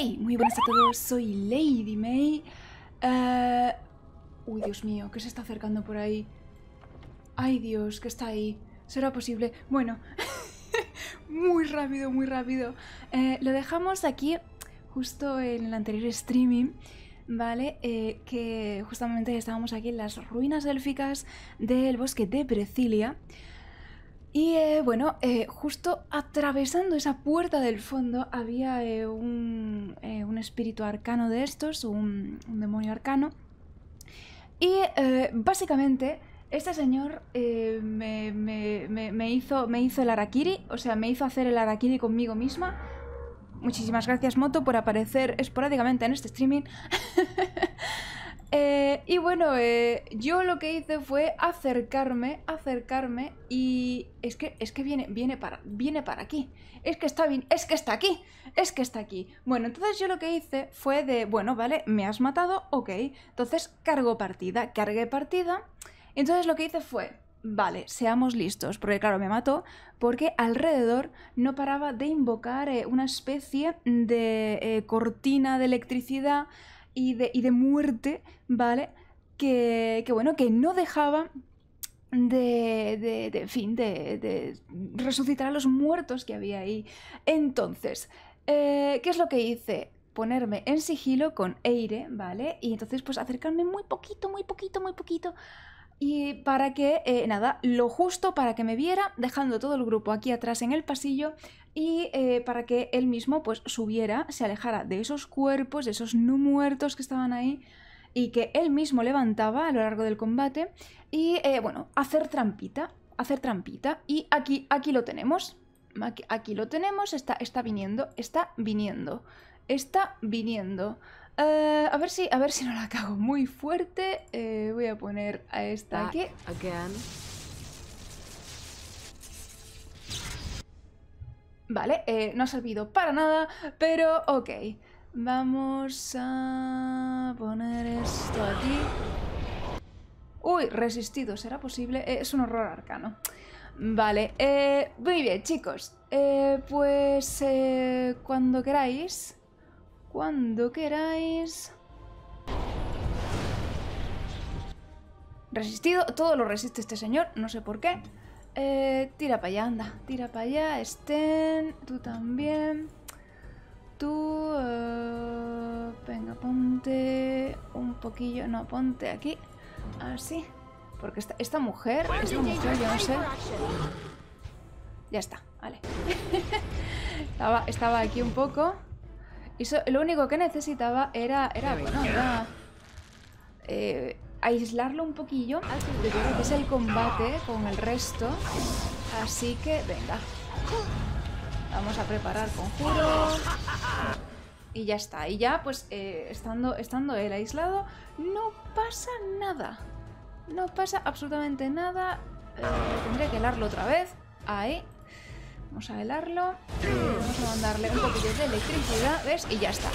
Hey, muy buenas a todos, soy Lady May. Uy, Dios mío, ¿qué se está acercando por ahí? Ay, Dios, ¿qué está ahí? ¿Será posible? Bueno, muy rápido, muy rápido. Lo dejamos aquí, justo en el anterior streaming, ¿vale? Que justamente estábamos aquí en las ruinas élficas del bosque de Brecilia. Y bueno, justo atravesando esa puerta del fondo había un espíritu arcano de estos, un demonio arcano. Y básicamente este señor me hizo el harakiri, o sea, me hizo hacer el harakiri conmigo misma. Muchísimas gracias, Moto, por aparecer esporádicamente en este streaming. Y bueno, yo lo que hice fue acercarme y es que viene para aquí. Es que está aquí. Bueno, entonces yo lo que hice fue de, bueno, vale, me has matado, ok. Entonces cargué partida. Entonces lo que hice fue, vale, seamos listos, porque claro, me mató, porque alrededor no paraba de invocar una especie de cortina de electricidad y de muerte, ¿vale? Que bueno, que no dejaba de resucitar a los muertos que había ahí. Entonces, ¿qué es lo que hice? Ponerme en sigilo con Eire, ¿vale? Y entonces pues acercarme muy poquito. Y para que, nada, lo justo para que me viera, dejando todo el grupo aquí atrás en el pasillo y para que él mismo pues subiera, se alejara de esos cuerpos, de esos no muertos que estaban ahí y que él mismo levantaba a lo largo del combate y, bueno, hacer trampita. Y aquí lo tenemos, está viniendo. A ver si no la cago muy fuerte. Voy a poner a esta aquí. Vale, no ha servido para nada, pero ok. Vamos a poner esto aquí. Uy, resistido, ¿será posible? Es un horror arcano. Vale, muy bien, chicos. Pues cuando queráis... Resistido, todo lo resiste este señor, no sé por qué. Tira para allá, anda. Tira para allá, Sten. Tú también. Tú... venga, ponte un poquillo. No, ponte aquí. Así. Porque esta mujer, yo no sé. Ya está, vale. estaba aquí un poco. Y lo único que necesitaba era aislarlo un poquillo de lo que es el combate con el resto. Así que, venga. Vamos a preparar conjuro. Y ya está. Y ya, pues, estando él aislado, no pasa nada. No pasa absolutamente nada. Tendré que helarlo otra vez. Ahí. Vamos a helarlo, vamos a mandarle un poquito de electricidad, ¿ves? Y ya está.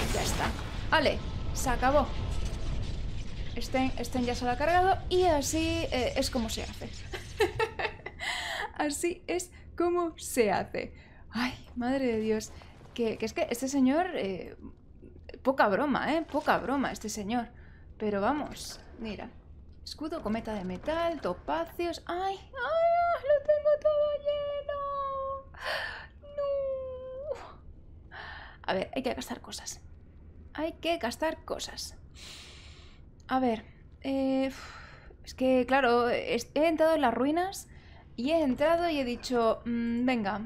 ¡Ale! Se acabó. Sten ya se lo ha cargado y así es como se hace. Así es como se hace. Ay, madre de Dios. Que es que este señor... poca broma, ¿eh? Poca broma este señor. Pero vamos, mira. Escudo, cometa de metal, topacios... ¡Ay! ¡Ah! ¡Lo tengo todo lleno! No. A ver, hay que gastar cosas. A ver, es que claro, he entrado en las ruinas y he dicho, venga,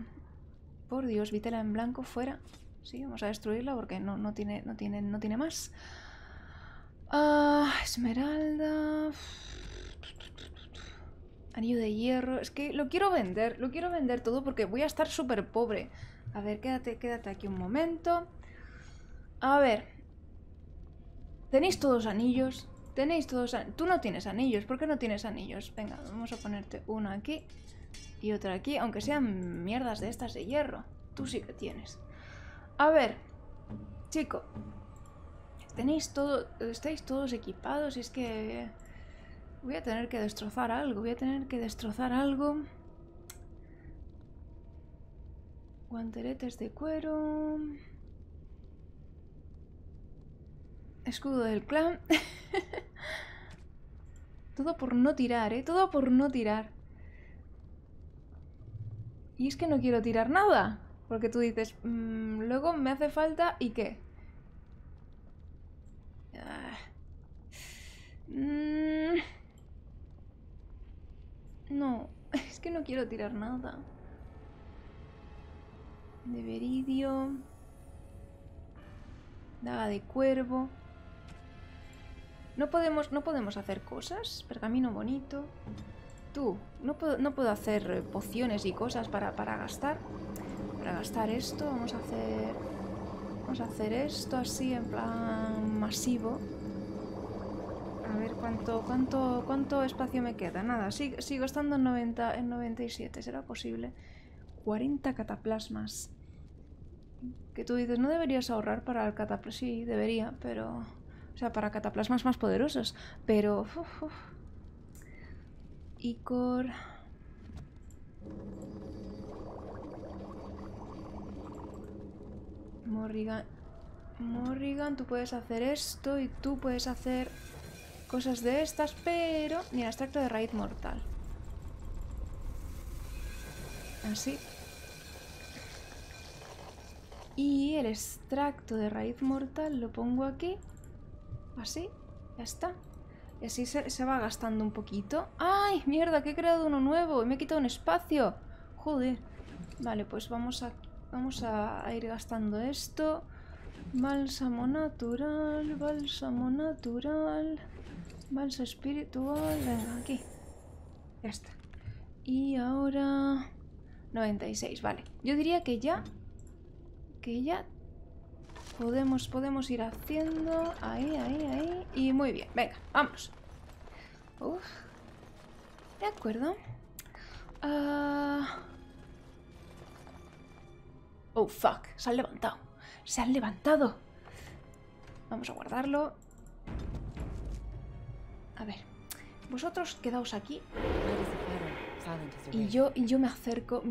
por Dios, vitela en blanco fuera. Sí, vamos a destruirla porque no tiene más. Esmeralda. Anillo de hierro... Es que lo quiero vender todo porque voy a estar súper pobre. A ver, quédate aquí un momento. A ver. ¿Tenéis todos anillos? Tú no tienes anillos. ¿Por qué no tienes anillos? Venga, vamos a ponerte una aquí y otra aquí, aunque sean mierdas de estas de hierro. Tú sí que tienes. A ver, chico. ¿Estáis todos equipados? Es que... Voy a tener que destrozar algo. Guanteletes de cuero. Escudo del clan. Todo por no tirar, ¿eh? Todo por no tirar. Y es que no quiero tirar nada. Porque tú dices, luego me hace falta y qué. No, es que no quiero tirar nada. De Beridio. Daga de cuervo. No podemos hacer cosas. Pergamino bonito. Tú, no puedo hacer pociones y cosas para gastar. Para gastar esto, vamos a hacer esto así en plan masivo. A ver cuánto espacio me queda. Nada, sigo estando en 90, en 97. ¿Será posible? 40 cataplasmas. Que tú dices, ¿no deberías ahorrar para el cataplasma? Sí, debería, pero... O sea, para cataplasmas más poderosos, pero... Icor... Morrigan, tú puedes hacer esto y tú puedes hacer cosas de estas, pero... Mira, extracto de raíz mortal. Así. Y el extracto de raíz mortal lo pongo aquí. Así, ya está. Y así se va gastando un poquito. ¡Ay, mierda! Que he creado uno nuevo y me he quitado un espacio. Joder. Vale, pues vamos a ir gastando esto. Bálsamo natural, bálsamo natural, balsa espiritual. Venga, aquí. Ya está. Y ahora... 96, vale. Yo diría que ya... Podemos ir haciendo... Ahí. Y muy bien. Venga, vamos. Uf. De acuerdo. Oh, fuck. Se han levantado. Se han levantado. Vamos a guardarlo. A ver. Vosotros quedaos aquí. Y yo me acerco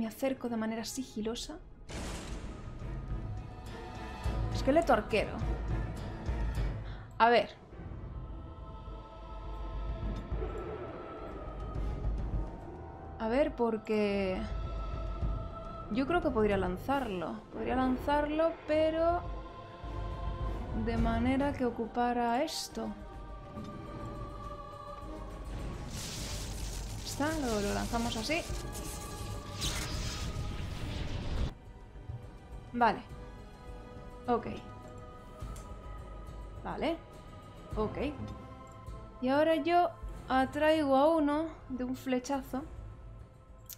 de manera sigilosa. Esqueleto arquero. A ver. Porque... Yo creo que podría lanzarlo. Pero... De manera que ocupara esto. Está, lo lanzamos así. Vale. Ok. Vale. Ok. Y ahora yo atraigo a uno de un flechazo.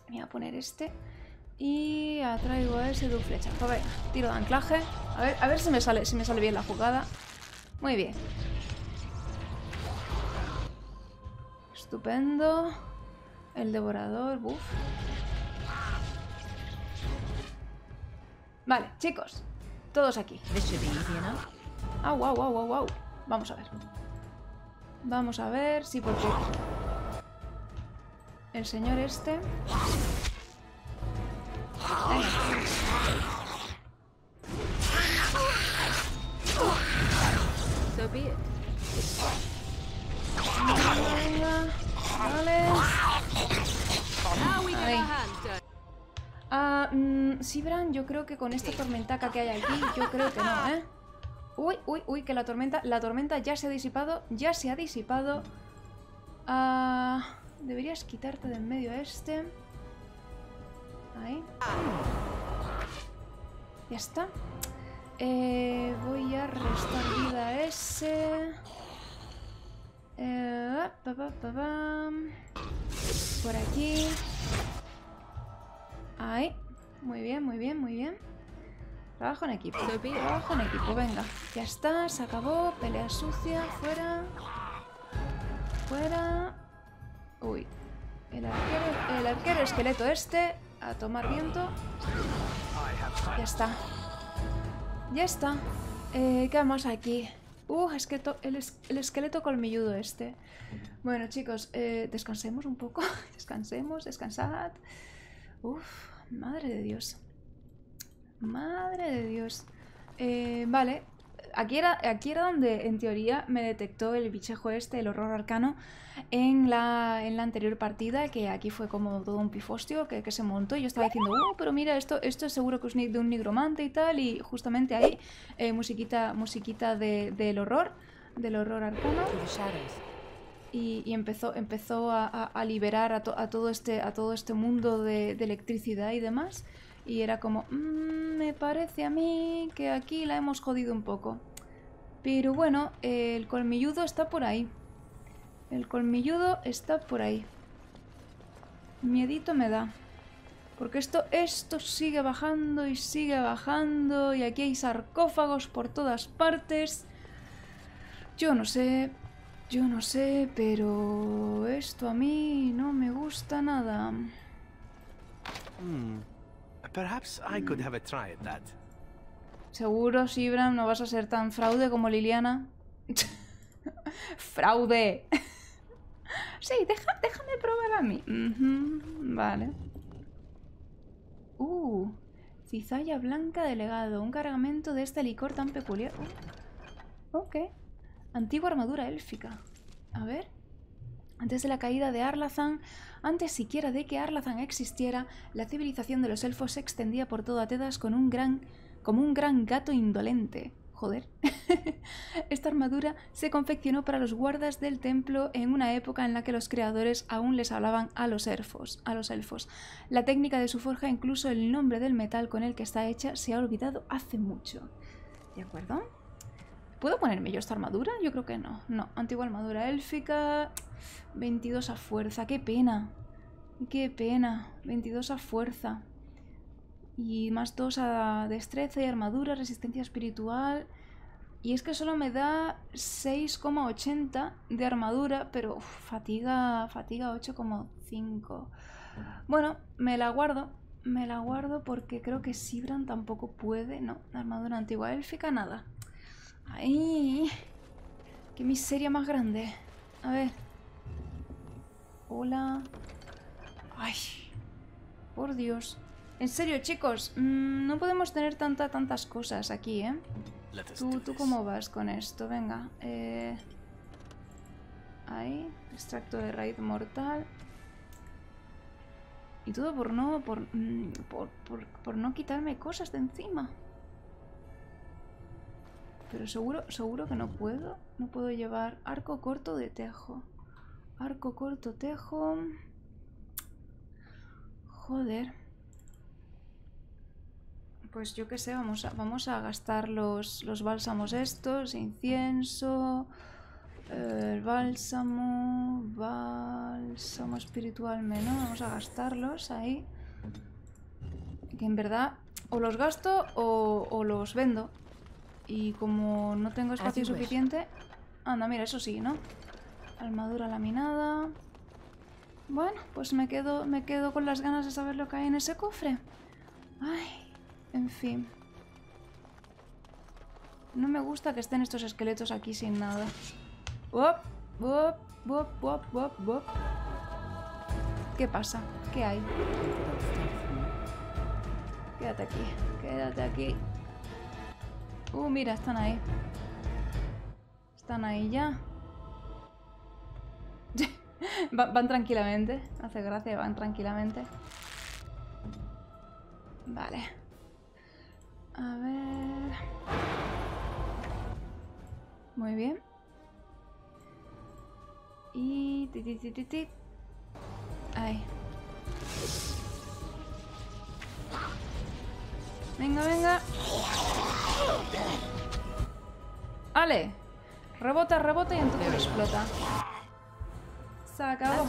Voy a poner este. Y atraigo a ese de un flechazo. Venga, tiro de anclaje. A ver si me sale bien la jugada. Muy bien. Estupendo. El devorador. Buf. Vale, chicos. Todos aquí. Au. Vamos a ver. Sí, porque... El señor este... Vale. Zevran, yo creo que con esta tormentaca que hay aquí, yo creo que no, ¿eh? Uy, que la tormenta ya se ha disipado, deberías quitarte de en medio este. Ahí. Ya está. Voy a restar vida a ese. Por aquí. Ahí, muy bien. Trabajo en equipo, venga. Ya está, se acabó, pelea sucia, fuera. Uy, el arquero esqueleto este, a tomar viento. Ya está. ¿Qué más aquí? El esqueleto colmilludo este. Bueno, chicos, descansemos un poco. Descansad. Uf, madre de Dios. Vale, Aquí era donde, en teoría, me detectó el bichejo este, el horror arcano, en la anterior partida, que aquí fue como todo un pifostio que se montó y yo estaba diciendo, oh, pero mira, esto es seguro que es de un nigromante y tal, y justamente ahí, musiquita del horror arcano. Y empezó a liberar a todo este mundo de electricidad y demás. Y era como, me parece a mí que aquí la hemos jodido un poco. Pero bueno, el colmilludo está por ahí. El colmilludo está por ahí. Miedito me da. Porque esto sigue bajando y sigue bajando. Y aquí hay sarcófagos por todas partes. Yo no sé, pero esto a mí no me gusta nada. Perhaps I could have a try at that. Seguro, Zevran, no vas a ser tan fraude como Liliana. ¡Fraude! Sí, déjame probar a mí. Vale. Cizalla blanca delegado. Un cargamento de este licor tan peculiar. Ok. Antigua armadura élfica. A ver. Antes de la caída de Arlathan, antes siquiera de que Arlathan existiera, la civilización de los elfos se extendía por todo Atedas como un gran gato indolente. Joder. Esta armadura se confeccionó para los guardas del templo en una época en la que los creadores aún les hablaban a los elfos. La técnica de su forja, incluso el nombre del metal con el que está hecha, se ha olvidado hace mucho. ¿De acuerdo? ¿Puedo ponerme yo esta armadura? Yo creo que no. No, antigua armadura élfica. 22 a fuerza. ¡Qué pena! ¡Qué pena! 22 a fuerza. Y más 2 a destreza y armadura, resistencia espiritual. Y es que solo me da 6,80 de armadura, pero uf, fatiga 8,5. Bueno, me la guardo porque creo que Zevran tampoco puede, ¿no? Armadura antigua élfica, nada. ¡Ay! ¡Qué miseria más grande! A ver. Hola. ¡Ay! Por Dios. En serio, chicos. No podemos tener tantas cosas aquí, ¿eh? ¿Tú cómo vas con esto? Venga. Ahí. Extracto de raíz mortal. Y todo por no... Por no quitarme cosas de encima. Pero seguro que no puedo. No puedo llevar arco corto de tejo. Arco corto, tejo. Joder. Pues yo qué sé, vamos a gastar los bálsamos estos. Incienso. El bálsamo. Bálsamo espiritual menor. Vamos a gastarlos ahí. Que en verdad o los gasto o los vendo. Y como no tengo espacio suficiente... Anda, mira, eso sí, ¿no? Armadura laminada... Bueno, pues me quedo con las ganas de saber lo que hay en ese cofre. Ay, en fin. No me gusta que estén estos esqueletos aquí sin nada. ¡Wop! ¡Wop! ¡Wop! ¡Wop! ¡Wop! ¡Wop! ¿Qué pasa? ¿Qué hay? Quédate aquí, quédate aquí. Mira, están ahí. Están ahí ya. Van tranquilamente. Hace gracia, van tranquilamente. Vale. A ver. Muy bien. Y... Ahí. Venga, venga. ¡Ale! Rebota, rebota y entonces explota. Se acabó.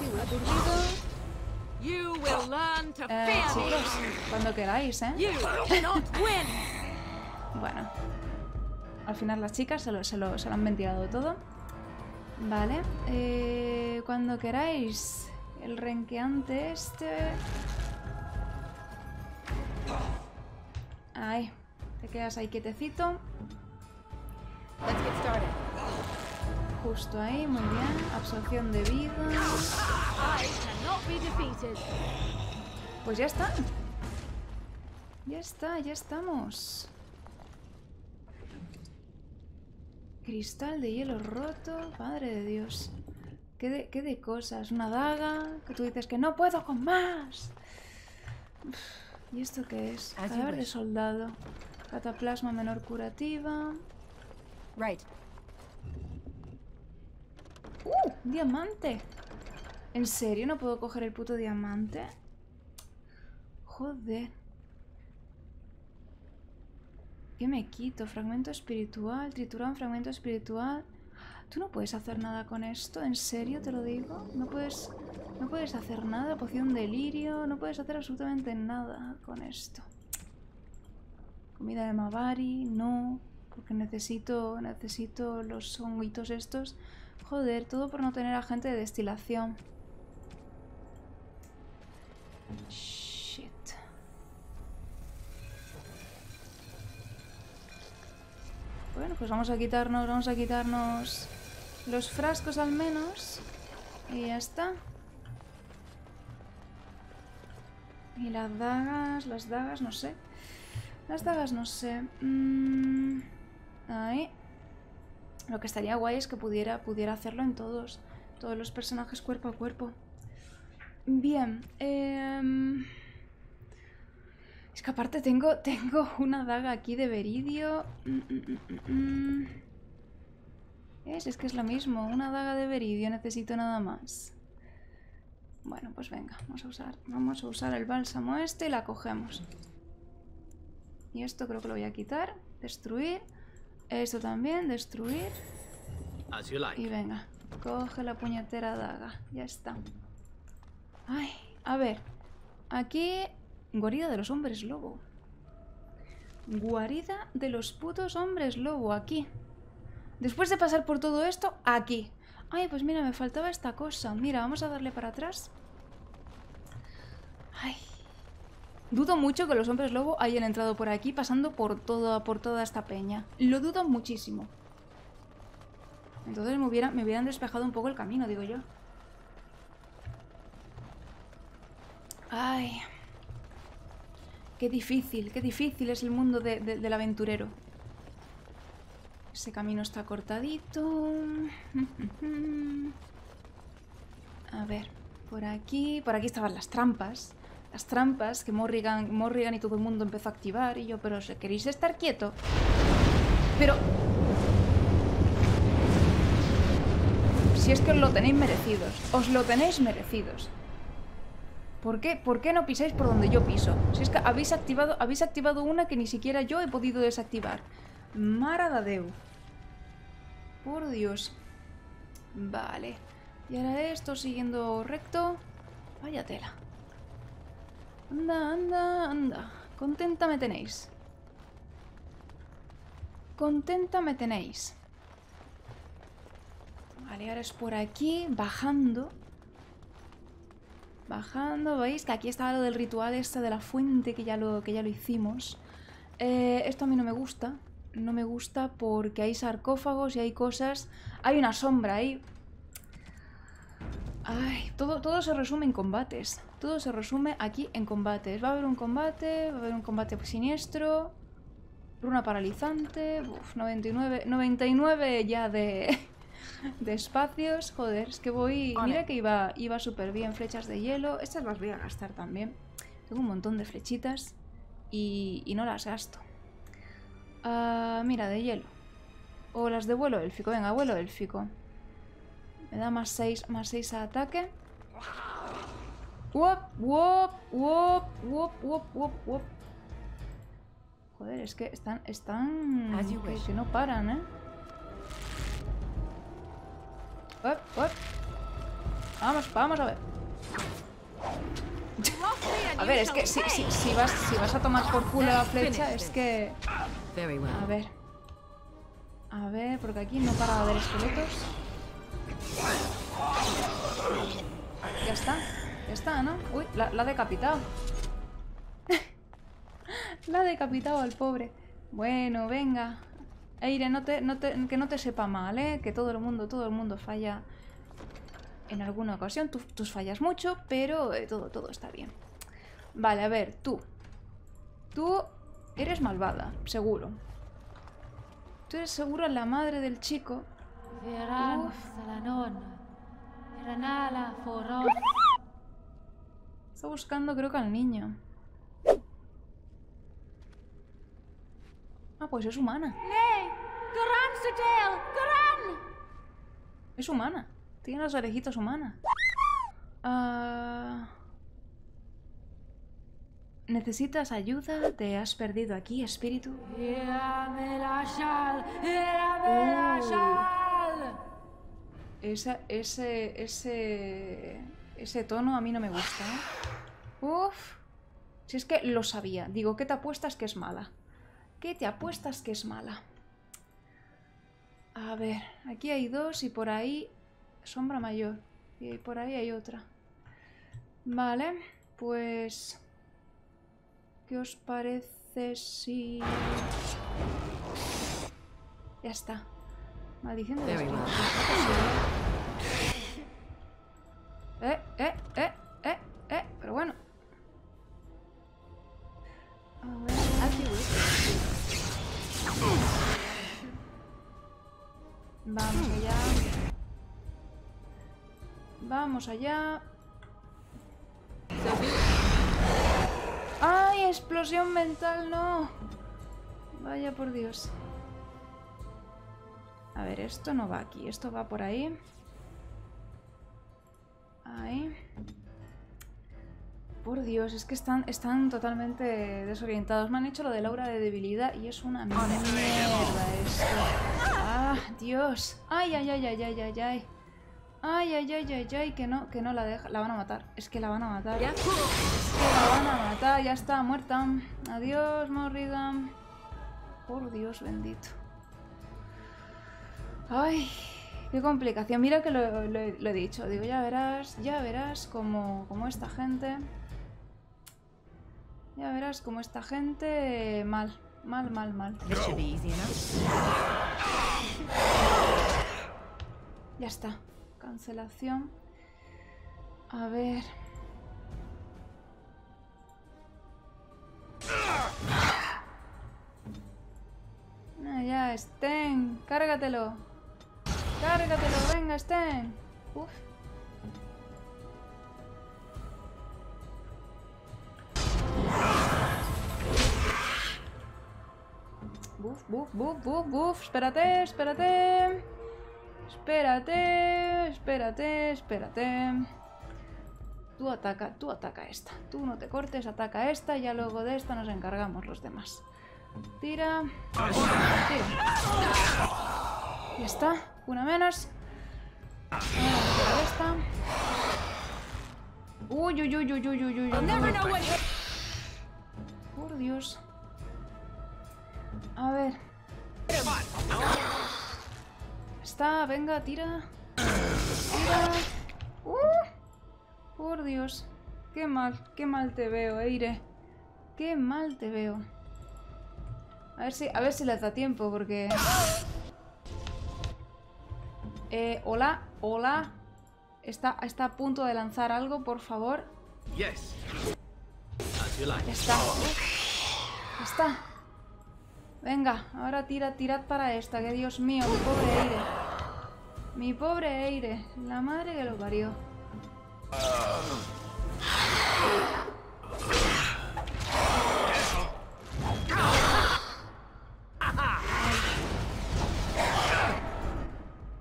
Chicos, cuando queráis, ¿eh? Bueno. Al final las chicas se lo han ventilado todo. Vale. Cuando queráis. El renqueante este... Ahí. Te quedas ahí quietecito. Let's get started. Justo ahí, muy bien. Absorción de vida. Pues ya está. Ya está, ya estamos. Cristal de hielo roto. Madre de Dios. ¿Qué de cosas? Una daga que tú dices que no puedo con más. Uf. ¿Y esto qué es? Cadáver de soldado. Cataplasma menor curativa. Right. ¡Diamante! ¿En serio no puedo coger el puto diamante? Joder. ¿Qué me quito? Fragmento espiritual, triturón, fragmento espiritual. Tú no puedes hacer nada con esto, en serio te lo digo. No puedes hacer nada, poción de lirio, no puedes hacer absolutamente nada con esto. Comida de Mavari, no, porque necesito los honguitos estos. Joder, todo por no tener agente de destilación. Shit. Bueno, pues vamos a quitarnos los frascos al menos. Y ya está. Y las dagas, no sé. Ahí. Lo que estaría guay es que pudiera hacerlo en todos los personajes cuerpo a cuerpo. Bien. Es que aparte tengo una daga aquí de Veridio. Es que es lo mismo, una daga de Veridio, necesito nada más. Bueno, pues venga, vamos a usar el bálsamo este y la cogemos. Y esto creo que lo voy a quitar, destruir. Esto también, destruir. Y venga, coge la puñetera daga. Ya está. Ay, a ver. Aquí, guarida de los hombres lobo. Guarida de los putos hombres lobo, aquí. Después de pasar por todo esto, aquí. Ay, pues mira, me faltaba esta cosa. Mira, vamos a darle para atrás. Ay. Dudo mucho que los hombres lobo hayan entrado por aquí pasando por toda esta peña. Lo dudo muchísimo. Entonces me hubieran despejado un poco el camino, digo yo. Ay. Qué difícil es el mundo del aventurero. Ese camino está cortadito. A ver, por aquí estaban las trampas. Las trampas que Morrigan y todo el mundo empezó a activar. Y yo, pero os queréis estar quieto. Pero... si es que os lo tenéis merecidos. Os lo tenéis merecidos. ¿Por qué? ¿Por qué no pisáis por donde yo piso? Si es que habéis activado una que ni siquiera yo he podido desactivar. Maradadeu. Por Dios. Vale. Y ahora esto siguiendo recto. Vaya tela. Anda. Contenta me tenéis. Vale, ahora es por aquí, bajando, veis que aquí estaba lo del ritual este de la fuente, que ya lo hicimos. Esto a mí no me gusta porque hay sarcófagos y hay cosas, hay una sombra ahí. Ay, todo se resume en combates. Todo se resume aquí en combates. Va a haber un combate siniestro. Runa paralizante. Uf, 99 ya de espacios. Joder, es que voy... Mira que iba súper bien. Flechas de hielo. Estas las voy a gastar también. Tengo un montón de flechitas. Y no las gasto. Mira, de hielo. O las de vuelo élfico. Venga, vuelo élfico. Me da más 6 a ataque. ¡Wop! Joder, es que están... que no paran, ¿eh? ¡Wop! Vamos a ver. A ver, es que si vas a tomar por culo la flecha, es que... A ver, porque aquí no para de haber esqueletos. Ya está, ¿no? Uy, la ha decapitado. La ha decapitado al pobre. Bueno, venga. Eire, que no te sepa mal, ¿eh? Que todo el mundo falla en alguna ocasión. Tú fallas mucho, pero todo está bien. Vale, a ver, tú. Tú eres malvada, seguro. Tú eres seguro la madre del chico. Está buscando, creo que al niño. Ah, pues es humana. Es humana. Tiene las orejitas humanas. ¿Necesitas ayuda? ¿Te has perdido aquí, espíritu? Ese tono a mí no me gusta, ¿eh? Uf. Si es que lo sabía. Digo, ¿qué te apuestas que es mala? ¿Qué te apuestas que es mala? A ver, aquí hay dos y por ahí sombra mayor. Y por ahí hay otra. Vale, pues... ¿Qué os parece si...? Ya está. Maldición de esto. Pero bueno. A ver, aquí voy. Vamos allá. Vamos allá. ¡Ay, explosión mental! ¡No! Vaya por Dios. A ver, esto no va aquí. Esto va por ahí. Ahí. Por Dios, es que están totalmente desorientados. Me han hecho lo del aura de debilidad y es una mierda esto. ¡Ah, Dios! ¡Ay, ay, ay, ay, ay, ay, ay! ¡Ay, ay, ay, ay, ay! Que no la deja. La van a matar. Es que la van a matar. Es que la van a matar. Ya está, muerta. Adiós, Morrigan. Por Dios bendito. ¡Ay! ¡Qué complicación! Mira que lo he dicho. Digo, ya verás como esta gente... Ya verás como esta gente... Mal. Ya está. Cancelación. A ver... Ya, Sten. Cárgatelo. Cárgatelo. Venga, Sten. Uf. Buf, buf, buf, buf, buf. Espérate, espérate. Espérate, espérate, espérate. Tú ataca esta. Tú no te cortes, ataca esta. Y ya luego de esta nos encargamos los demás. Tira. Tira. Ya está. Una menos. Ahora esta. Uy, uy, uy, uy, uy, uy, uy. Por Dios. A ver. Está, venga, tira. Tira. Por Dios. Qué mal te veo, Eire. Qué mal te veo. A ver si les da tiempo, porque... hola, hola. Está a punto de lanzar algo, por favor. Ya está. Ya está. Venga, ahora tirad para esta, que Dios mío, mi pobre Eire. Mi pobre Eire. La madre que lo parió.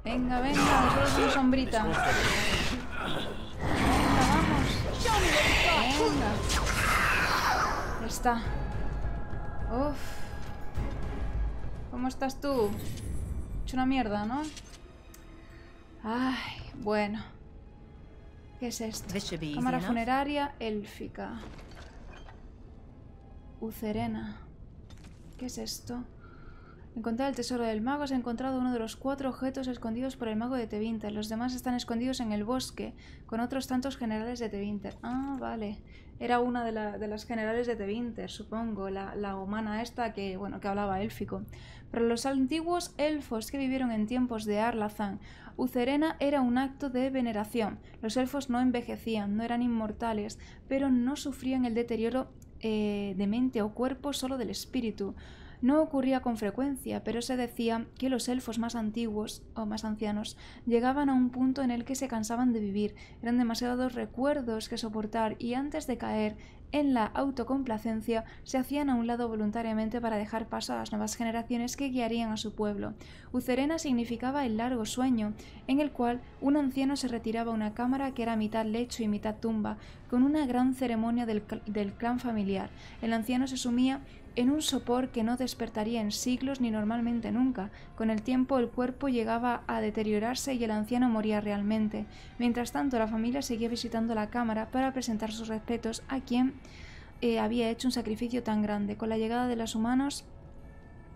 Venga, venga, nosotros somos sombrita. Venga, vamos. Venga. Ya está. Uf. ¿Cómo estás tú? He hecho una mierda, ¿no? Ay, bueno. ¿Qué es esto? Cámara funeraria élfica. Eucerena. ¿Qué es esto? Encontrar el tesoro del mago. Se ha encontrado uno de los 4 objetos escondidos por el mago de Tevinter. Los demás están escondidos en el bosque con otros tantos generales de Tevinter. Ah, vale. Era una de las generales de Tevinter, supongo. La humana esta que, bueno, que hablaba élfico. Para los antiguos elfos que vivieron en tiempos de Arlathan, Eucerena era un acto de veneración. Los elfos no envejecían, no eran inmortales, pero no sufrían el deterioro de mente o cuerpo, solo del espíritu. No ocurría con frecuencia, pero se decía que los elfos más antiguos o más ancianos llegaban a un punto en el que se cansaban de vivir, eran demasiados recuerdos que soportar y antes de caer en la autocomplacencia se hacían a un lado voluntariamente para dejar paso a las nuevas generaciones que guiarían a su pueblo. Eucerena significaba el largo sueño, en el cual un anciano se retiraba a una cámara que era mitad lecho y mitad tumba, con una gran ceremonia del clan familiar. El anciano se sumía en un sopor que no despertaría en siglos ni normalmente nunca. Con el tiempo el cuerpo llegaba a deteriorarse y el anciano moría realmente. Mientras tanto, la familia seguía visitando la cámara para presentar sus respetos a quien había hecho un sacrificio tan grande. Con la llegada de los humanos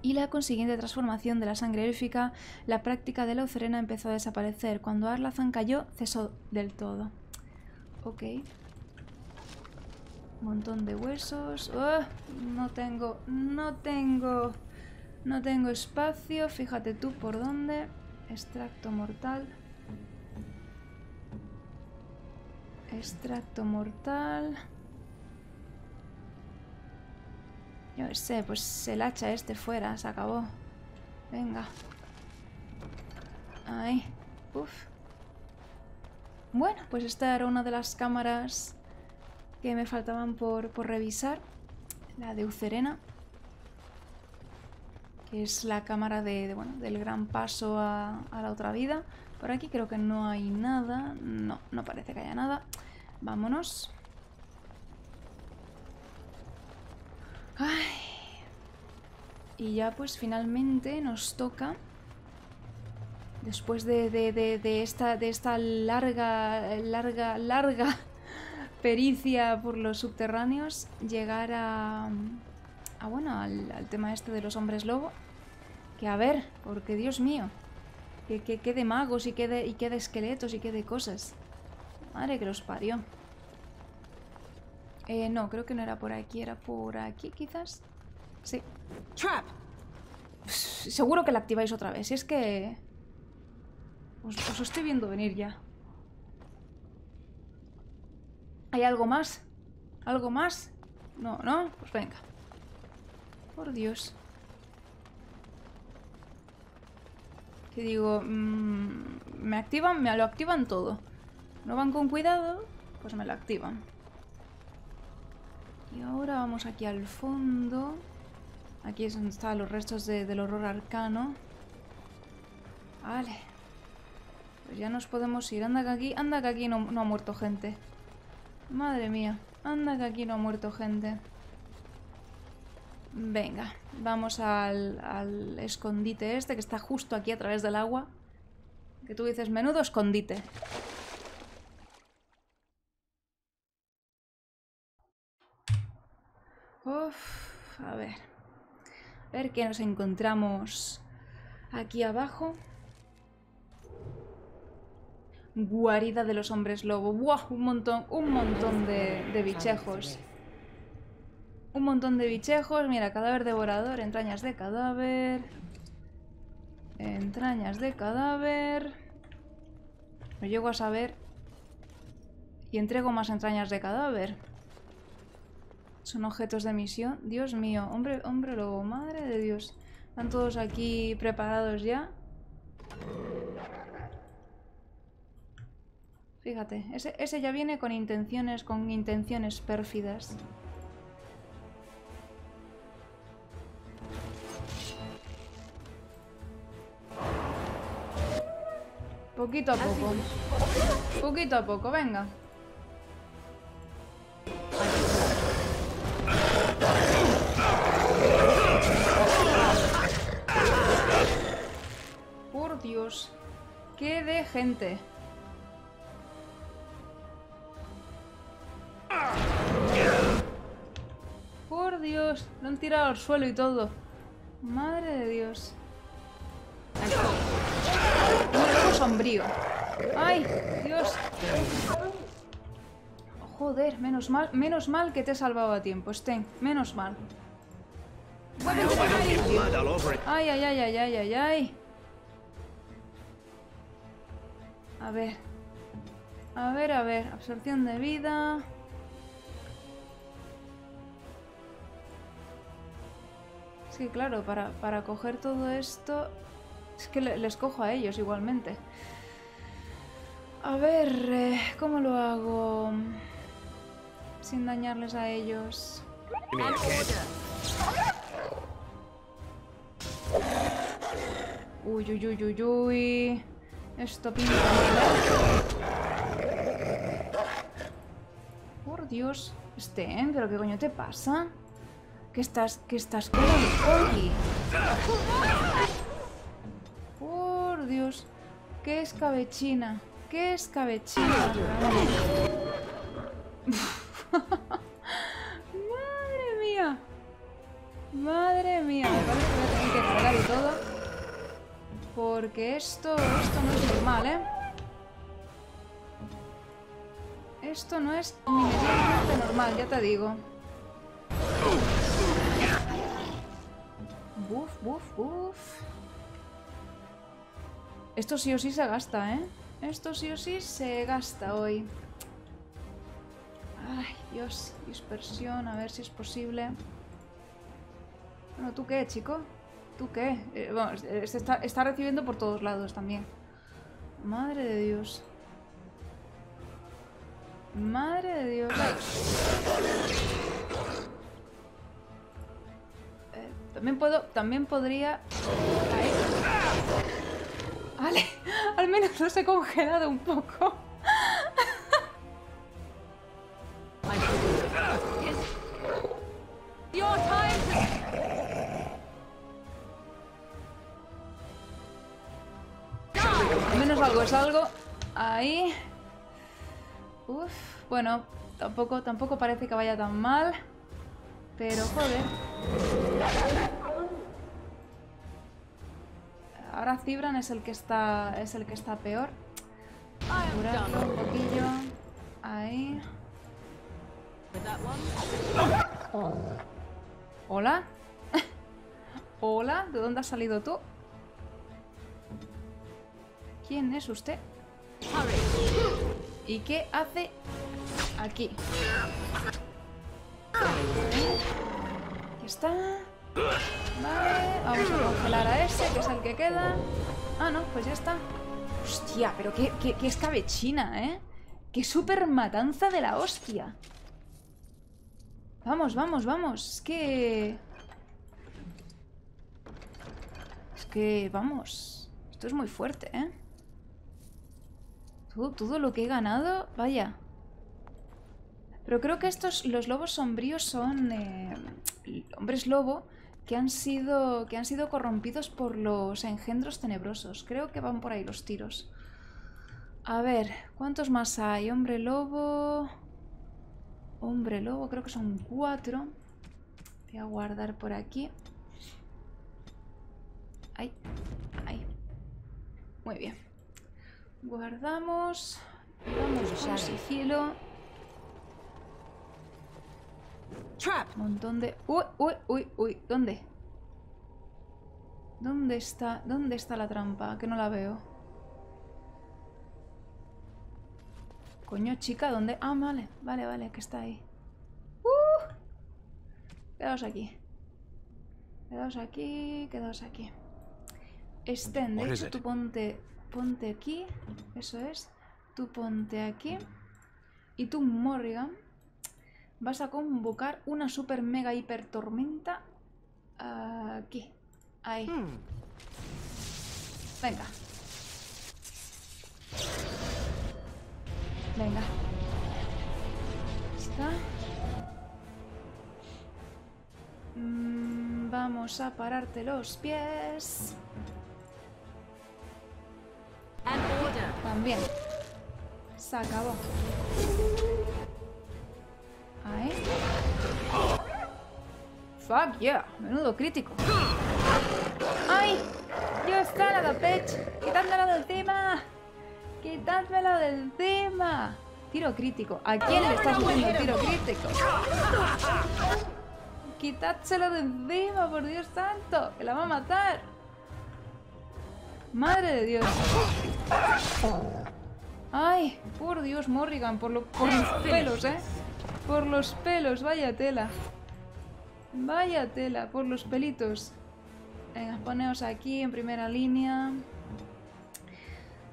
y la consiguiente transformación de la sangre élfica, la práctica de la Eucerena empezó a desaparecer. Cuando Arlathan cayó, cesó del todo. Ok. Montón de huesos. ¡Oh! No tengo espacio. Fíjate tú por dónde. Extracto mortal. Extracto mortal. Yo qué sé, pues el hacha este fuera, se acabó. Venga. Ahí. Uf. Bueno, pues esta era una de las cámaras que me faltaban por revisar. La de Eucerena, que es la cámara bueno, del gran paso a la otra vida. Por aquí creo que no hay nada. No, no parece que haya nada. Vámonos. Ay. Y ya pues finalmente nos toca, después de esta larga pericia por los subterráneos, llegar bueno, al tema este de los hombres lobo, que a ver, porque Dios mío, que de magos y que de esqueletos y que de cosas, madre que los parió. No, creo que no era por aquí, era por aquí quizás. Sí. Trap. Seguro que la activáis otra vez, si es que os estoy viendo venir ya. ¿Hay algo más? ¿Algo más? No, no, pues venga. Por Dios. Que digo, me lo activan todo. No van con cuidado, pues me lo activan. Y ahora vamos aquí al fondo. Aquí es donde están los restos del horror arcano. Vale. Pues ya nos podemos ir. Anda que aquí no ha muerto gente. Madre mía, anda que aquí no ha muerto gente. Venga, vamos al escondite este que está justo aquí a través del agua. Que tú dices, menudo escondite. Uf, a ver qué nos encontramos aquí abajo. Guarida de los hombres lobo. ¡Buah! Un montón de bichejos. Un montón de bichejos. Mira, cadáver devorador, entrañas de cadáver. Entrañas de cadáver. Lo llego a saber y entrego más entrañas de cadáver. Son objetos de misión. Dios mío, hombre lobo, madre de Dios. Están todos aquí preparados ya. Fíjate, ese ya viene con intenciones pérfidas. Poquito a poco, venga. Por Dios, qué de gente. Por Dios, lo han tirado al suelo y todo. Madre de Dios. Un sombrío. Ay, Dios. Joder, menos mal que te he salvado a tiempo, Sten. Menos mal. Ay, ay, ay, ay, ay, ay, ay. A ver. Absorción de vida. Sí, claro, para coger todo esto... Es que les cojo a ellos igualmente. A ver, ¿cómo lo hago? Sin dañarles a ellos. Uy, uy, uy, uy, uy. Esto pinta mal. Por Dios. Sten, ¿pero qué coño te pasa? ¿Qué estás con el... Por Dios. ¡Qué escabechina! ¡Qué escabechina! ¡Madre mía! ¡Madre mía! Me parece que voy a tener que cargar y todo. Porque esto no es normal, ¿eh? Esto no es ni normal, ya te digo. Buf, buf, buf. Esto sí o sí se gasta, ¿eh? Esto sí o sí se gasta hoy. Ay, Dios, dispersión, a ver si es posible. Bueno, ¿tú qué, chico? ¿Tú qué? Bueno, está recibiendo por todos lados también. Madre de Dios. Madre de Dios. También podría... Vale, al menos los he congelado un poco. Al menos algo es algo. Ahí. Uf, bueno, tampoco parece que vaya tan mal. Pero joder. Ahora Zevran es el que está peor. Curarlo un poquillo. Ahí. Hola. Hola, ¿de dónde has salido tú? ¿Quién es usted? ¿Y qué hace aquí? Aquí está. Vale, vamos a congelar a ese, que es el que queda. Ah, no, pues ya está. Hostia, pero qué escabechina, ¿eh? Qué super matanza de la hostia. Vamos, vamos, vamos. Es que, vamos. Esto es muy fuerte, ¿eh? Todo lo que he ganado, vaya. Pero creo que los lobos sombríos son hombres lobo que han sido corrompidos por los engendros tenebrosos. Creo que van por ahí los tiros. A ver, ¿cuántos más hay? Hombre lobo, creo que son 4. Voy a guardar por aquí. Ahí, ahí. Muy bien. Guardamos. Vamos a sigilo. Trap. Montón de... Uy, uy, uy, uy. ¿Dónde? ¿Dónde está la trampa? Que no la veo. Coño, chica, ¿dónde? Ah, vale, vale, vale, que está ahí. Quedaos aquí. Quedaos aquí, quedaos aquí. Sten, de hecho, tú ponte aquí. Eso es. Tú ponte aquí. Y tú, Morrigan, vas a convocar una super mega hiper tormenta aquí. Ahí. Venga. Venga. Está. Vamos a pararte los pies. También. Se acabó. Ahí. Fuck yeah, menudo crítico. ¡Ay! ¡Yo está la pech! ¡Quitádmelo de encima! ¡Quitádmelo de encima! Tiro crítico. ¿A quién le estás haciendo tiro crítico? ¡Quitádselo de encima, por Dios santo! ¡Que la va a matar! ¡Madre de Dios! ¡Ay! Por Dios, Morrigan, por los pelos, ¿eh? Por los pelos, vaya tela. Vaya tela, por los pelitos. Venga, poneos aquí en primera línea.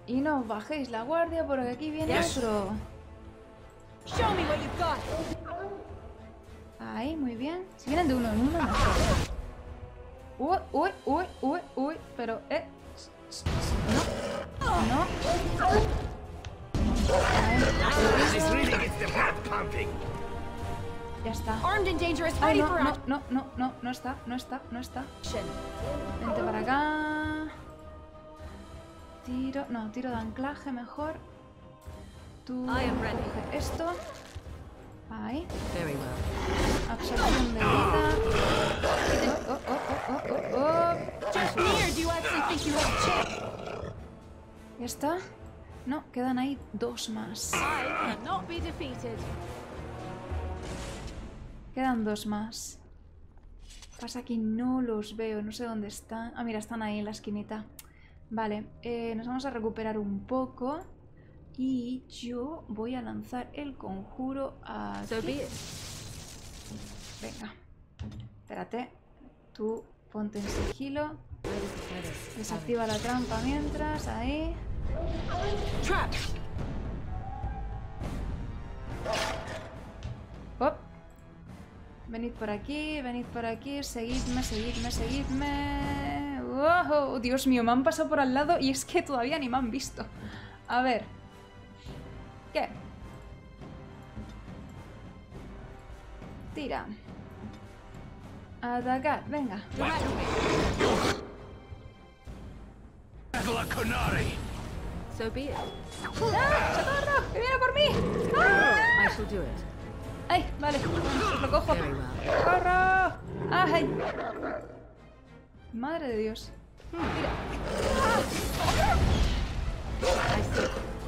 Y no bajéis la guardia porque aquí viene otro. Ahí, muy bien. Si vienen de uno en uno, no. Uy, uy, uy, uy, uy. Pero, no. No. Ya está. Ay, no está, no está. Vente para acá. Tiro, no, tiro de anclaje mejor. Tú coge esto. Ahí. Absorción de vida. Ya está. No, quedan ahí dos más. Quedan dos más. Pasa que no los veo, no sé dónde están. Ah, mira, están ahí en la esquinita. Vale, nos vamos a recuperar un poco. Y yo voy a lanzar el conjuro a... Venga. Espérate. Tú ponte en sigilo. Desactiva la trampa mientras. Ahí. ¡Op! Venid por aquí, venid por aquí. Seguidme, seguidme, seguidme. ¡Oh! Dios mío, me han pasado por al lado y es que todavía ni me han visto. A ver. ¿Qué? Tira. Atacar, venga. So be it. ¡Ah, chatarra! ¡Que viene por mí! ¡Ah! ¡Ay, vale! ¡Lo cojo! ¡Corro! ¡Ay! ¡Madre de Dios! ¡Mira!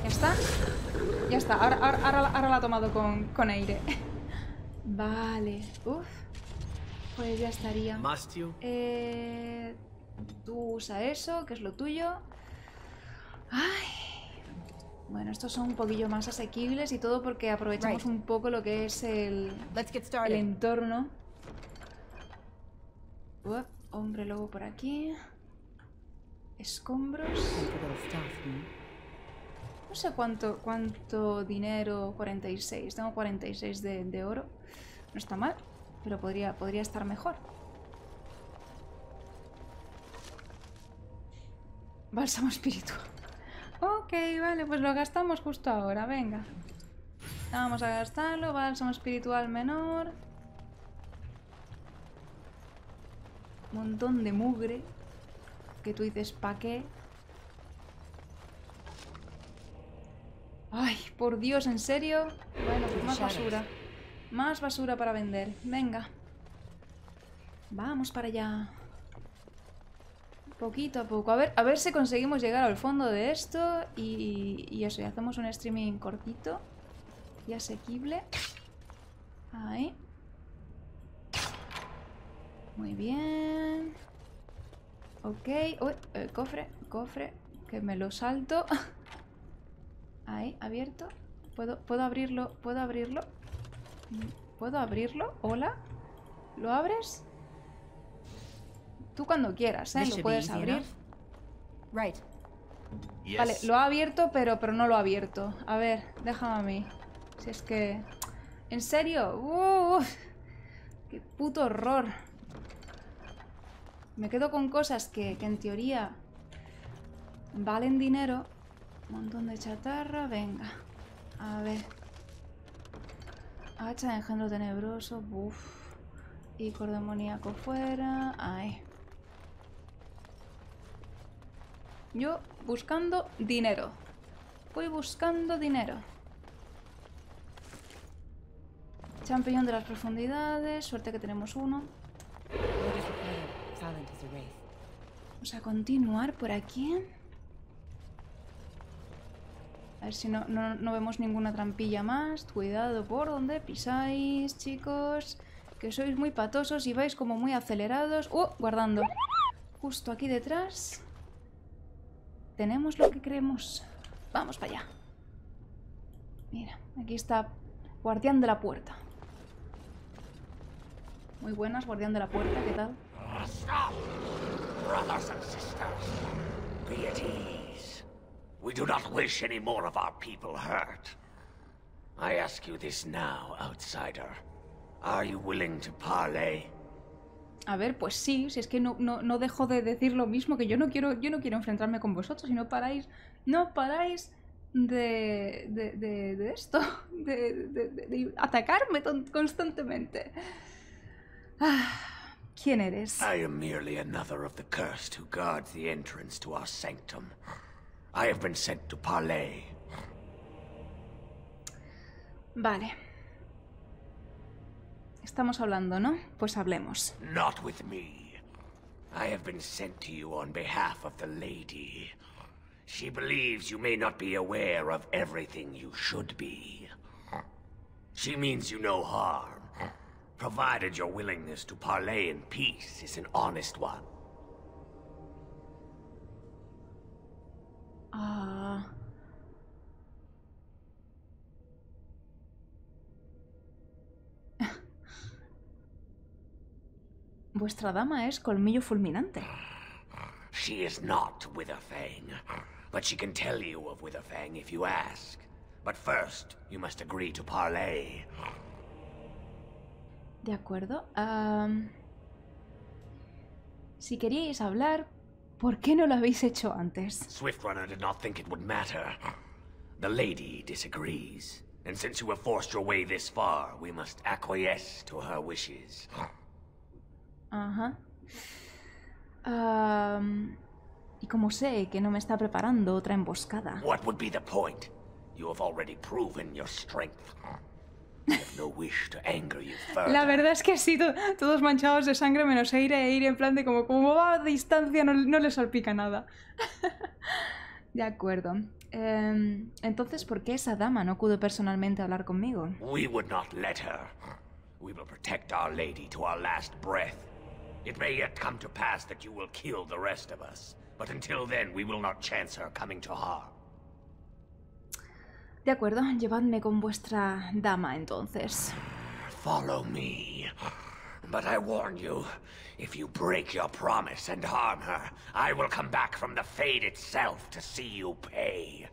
¿Ya está? Ya está. Ahora la ha tomado con aire. Vale. Uf. Pues ya estaría. Tú usa eso, que es lo tuyo. Ay. Bueno, estos son un poquillo más asequibles y todo porque aprovechamos un poco lo que es el entorno. Uf. Hombre lobo por aquí. Escombros. No sé cuánto dinero, 46, tengo 46 de oro, no está mal, pero podría estar mejor. Bálsamo espiritual. Ok, vale, pues lo gastamos justo ahora, venga. Vamos a gastarlo, bálsamo espiritual menor. Montón de mugre, que tú dices, ¿pa' qué? Ay, por Dios, ¿en serio? Bueno, pues más basura. Más basura para vender. Venga. Vamos para allá. Poquito a poco. A ver si conseguimos llegar al fondo de esto. Y eso, y hacemos un streaming cortito. Y asequible. Ahí. Muy bien. Ok. Uy, cofre. Que me lo salto. Ahí, abierto. ¿Puedo abrirlo? ¿Puedo abrirlo? ¿Puedo abrirlo? ¿Hola? ¿Lo abres? Tú cuando quieras, ¿eh? Lo puedes abrir. Vale, lo ha abierto, pero no lo ha abierto. A ver, déjame a mí. Si es que... ¿En serio? ¡Uf! ¡Qué puto horror! Me quedo con cosas que en teoría valen dinero. Montón de chatarra, venga. A ver. Hacha de engendro tenebroso, buf. Y cordemoníaco fuera. Ahí. Yo buscando dinero. Voy buscando dinero. Champiñón de las profundidades. Suerte que tenemos uno. Vamos a continuar por aquí. A ver si no vemos ninguna trampilla más. Cuidado por donde pisáis, chicos. Que sois muy patosos y vais como muy acelerados. Guardando. Justo aquí detrás. Tenemos lo que creemos. Vamos para allá. Mira, aquí está. Guardián de la puerta. Muy buenas, guardián de la puerta, ¿qué tal? Stop, brothers and sisters. Be at ease. We do not wish any more of our people hurt. I ask you this now, outsider. Are you willing to parley? A ver, pues sí, si es que no dejo de decir lo mismo, que yo no quiero enfrentarme con vosotros y no paráis de esto, de atacarme constantemente. ¿Quién eres? I am merely another of the cursed who guards the entrance to our sanctum. I have been sent to parley. Vale. Estamos hablando, ¿no? Pues hablemos. Not with me. I have been sent to you on behalf of the lady. She believes you may not be aware of everything you should be. She means you no harm, provided your willingness to parley in peace is an honest one. Vuestra dama es Colmillo Fulminante. She is not Witherfang, but she can tell you of Witherfang if you ask. But first, you must agree to parley. De acuerdo. Si queríais hablar, ¿por qué no lo habéis hecho antes? Swiftrunner did not think it would matter. The lady disagrees, and since you have forced your way this far, we must acquiesce to her wishes. Ajá. Y como sé que no me está preparando otra emboscada. What would be the point? You have already proven your strength. I have no wish to anger you further. La verdad es que sí, todos manchados de sangre menos Eire en plan de como va a distancia no le salpica nada. De acuerdo. Entonces, ¿por qué esa dama no pudo personalmente hablar conmigo? We would not let her. We will protect our lady to our last breath. It may yet come to pass that you will kill the rest of us, but until then we will not chance her coming to harm. De acuerdo, llevadme con vuestra dama entonces. Follow me. But I warn you, if you break your promise and harm her, I will come back from the Fade itself to see you pay.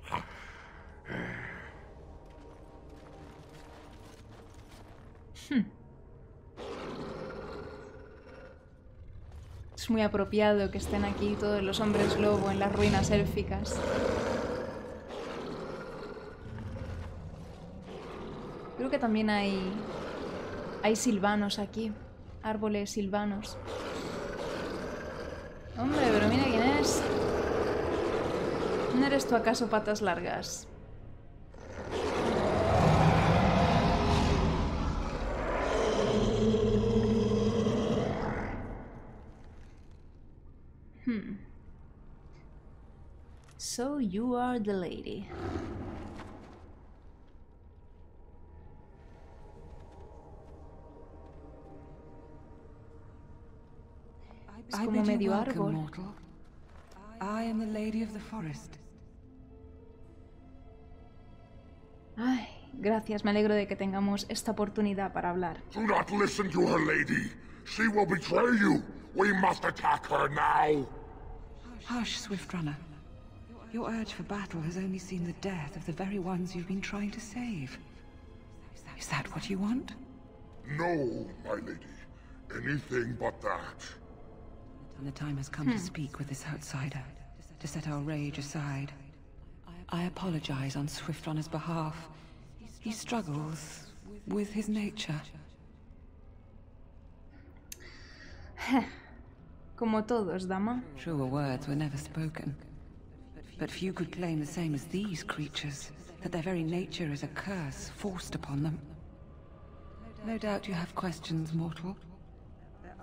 Es muy apropiado que estén aquí todos los hombres lobo en las ruinas élficas. Creo que también hay silvanos aquí. Árboles silvanos. Hombre, pero mira quién es. ¿No eres tú acaso patas largas? So you are the lady. I bid you welcome, mortal. I am the lady of the forest. Ay, gracias. Me alegro de que tengamos esta oportunidad para hablar. Do not listen to her, lady. She will betray you. We must attack her now. Hush, Swiftrunner. Your urge for battle has only seen the death of the very ones you've been trying to save. Is that what you want? No, my lady. Anything but that. And the time has come to speak with this outsider, to set our rage aside. I apologize on Swiftrunner's behalf. He struggles with his nature. Como todos, dama. Truer words were never spoken. But few could claim the same as these creatures, that their very nature is a curse forced upon them. No doubt you have questions, mortal.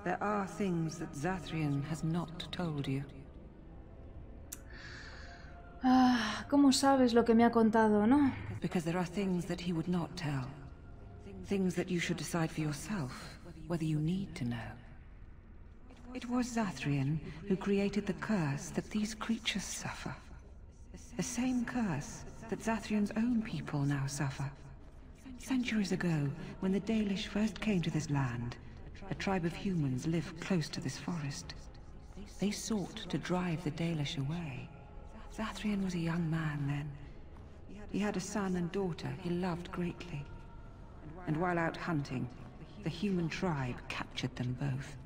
There are things that Zathrian has not told you. Ah, ¿cómo sabes lo que me ha contado, no? Because there are things that he would not tell. Things that you should decide for yourself, whether you need to know. It was Zathrian who created the curse that these creatures suffer. The same curse that Zathrian's own people now suffer. Centuries ago, when the Dalish first came to this land, a tribe of humans live close to this forest. They sought to drive the Dalish away. Zathrian was a young man then. He had a son and daughter he loved greatly. And while out hunting, the human tribe captured them both.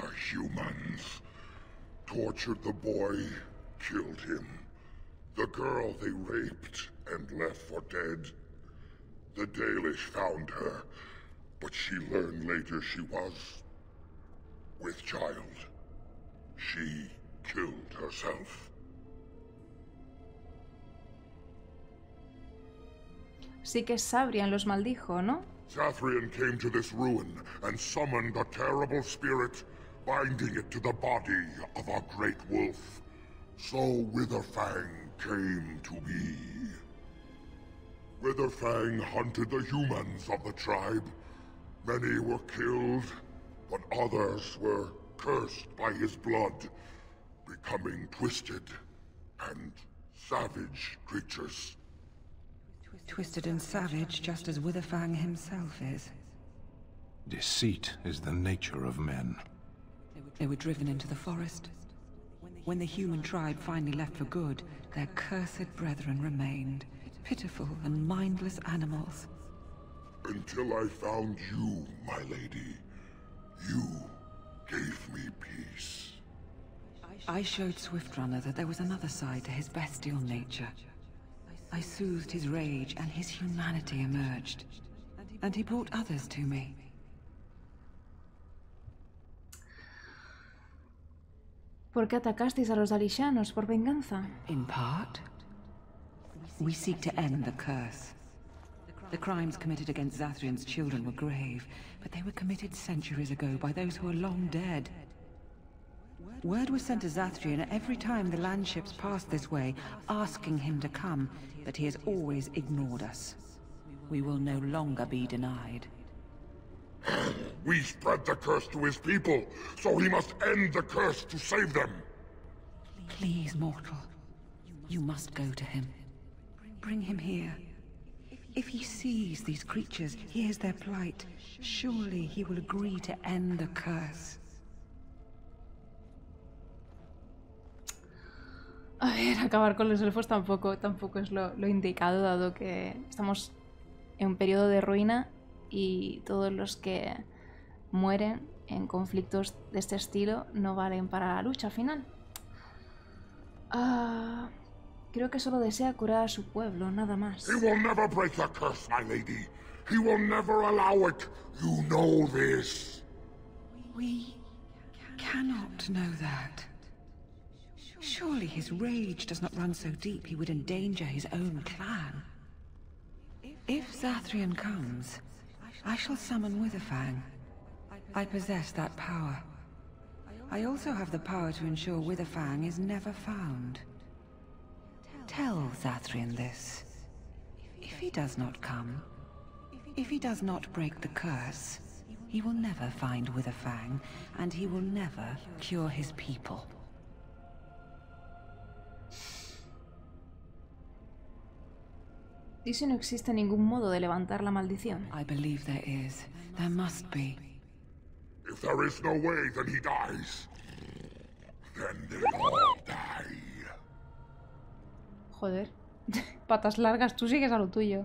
The humans tortured the boy, killed him. The girl they raped and left for dead. The Dalish found her, but she learned later she was with child. She killed herself. Sí que Zathrian los maldijo, ¿no? Zathrian came to this ruin and summoned a terrible spirit, binding it to the body of our great wolf. So Witherfang came to be. Witherfang hunted the humans of the tribe. Many were killed, but others were cursed by his blood, becoming twisted and savage creatures. Twisted and savage, just as Witherfang himself is. Deceit is the nature of men. They were driven into the forest. When the human tribe finally left for good, their cursed brethren remained, pitiful and mindless animals. Until I found you, my lady, you gave me peace. I showed Swiftrunner that there was another side to his bestial nature. I soothed his rage and his humanity emerged, and he brought others to me. ¿Por qué atacasteis a los Dalishanos? ¿Por venganza? In part. We seek to end the curse. The crimes committed against Zathrian's children were grave, but they were committed centuries ago by those who are long dead. Word was sent to Zathrian every time the landships passed this way, asking him to come, but he has always ignored us. We will no longer be denied. We spread the curse to his people, so he must end the curse to save them. Please, mortal, you must go to him. Bring him here. If he sees these creatures, hears their plight, surely he will agree to end the curse. A ver, acabar con los elfos tampoco es lo indicado, dado que estamos en un periodo de ruina y todos los que mueren en conflictos de este estilo no valen para la lucha final. Creo que solo desea curar a su pueblo, nada más. He will never break the curse, my lady. He will never allow it. You know this. We cannot know that. Surely his rage does not run so deep he would endanger his own clan. If Zathrian comes, I shall summon Witherfang. I possess that power. I also have the power to ensure Witherfang is never found. Tell Zathrian this. If he does not come, if he does not break the curse, he will never find Witherfang, and he will never cure his people. Dice no existe ningún modo de levantar la maldición. I believe there is. There must be. If there is no way, then he dies. Then they all die. Joder, patas largas, tú sigues a lo tuyo.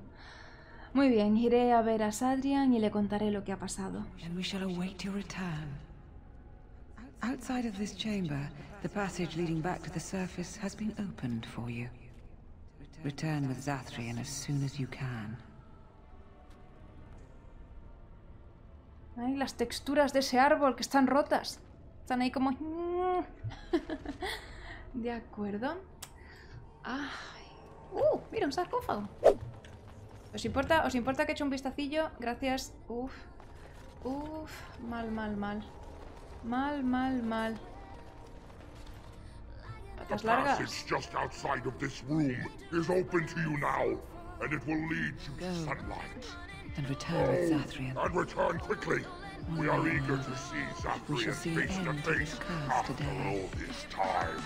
Muy bien, iré a ver a Zathrian y le contaré lo que ha pasado. And we shall await your return. Outside of this chamber, the passage leading back to the surface has been opened for you. Return with Zathrian as soon as you can. Ay, las texturas de ese árbol que están rotas. Están ahí como... De acuerdo. Ay. Mira, un sarcófago. ¿Os importa que eche un vistacillo? Gracias. Mal. Patas largas. The passage just outside of this room is open to you now, and it will lead you to sunlight. And return with Zathrian. And return quickly. We are eager to see Zathrian face to face after all this time.